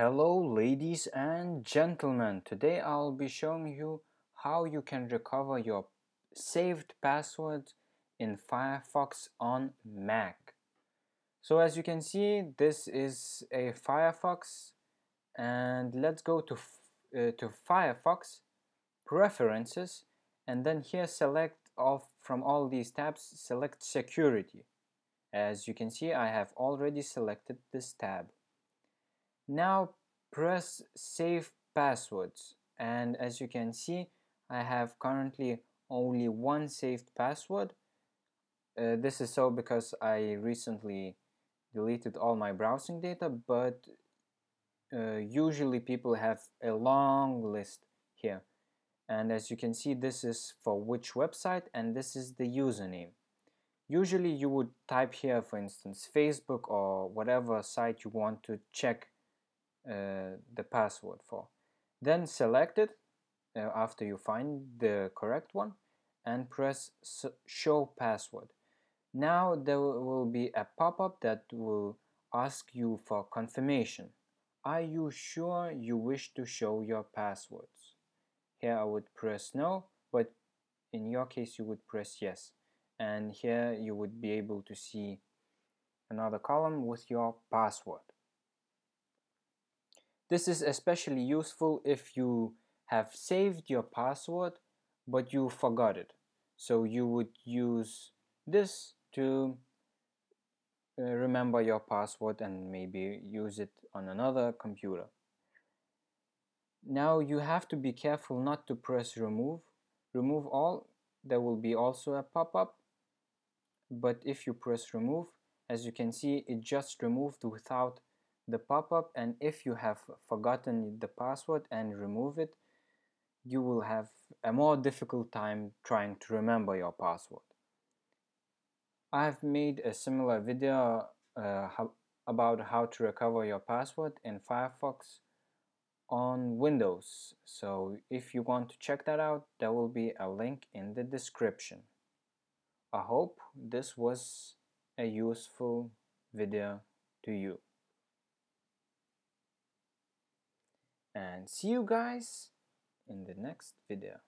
Hello ladies and gentlemen, today I'll be showing you how you can recover your saved passwords in Firefox on Mac. So as you can see, this is a Firefox, and let's go to Firefox, Preferences, and then here select from all these tabs, select Security. As you can see, I have already selected this tab. Now press Save Passwords, and as you can see, I have currently only one saved password. This is so because I recently deleted all my browsing data, but usually people have a long list here. And as you can see, this is for which website, and this is the username. Usually you would type here, for instance, Facebook or whatever site you want to check the password for. Then select it after you find the correct one and press Show Password. Now there will be a pop-up that will ask you for confirmation. Are you sure you wish to show your passwords? Here I would press no, but in your case you would press yes. And here you would be able to see another column with your password. This is especially useful if you have saved your password but you forgot it. So you would use this to remember your password and maybe use it on another computer. Now you have to be careful not to press remove. Remove all, there will be also a pop-up. But if you press remove, as you can see, it just removed without the pop-up, and if you have forgotten the password and remove it, you will have a more difficult time trying to remember your password. I have made a similar video about how to recover your password in Firefox on Windows, so if you want to check that out, there will be a link in the description. I hope this was a useful video to you. And see you guys in the next video.